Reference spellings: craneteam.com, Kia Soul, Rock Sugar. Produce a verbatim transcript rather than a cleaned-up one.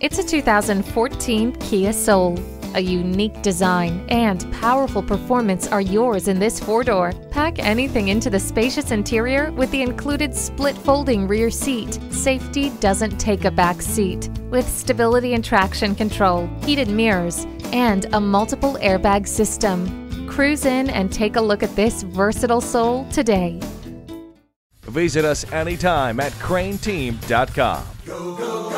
It's a two thousand fourteen Kia Soul. A unique design and powerful performance are yours in this four-door. Pack anything into the spacious interior with the included split folding rear seat. Safety doesn't take a back seat with stability and traction control, heated mirrors, and a multiple airbag system. Cruise in and take a look at this versatile Soul today. Visit us anytime at crane team dot com. Go, go, go.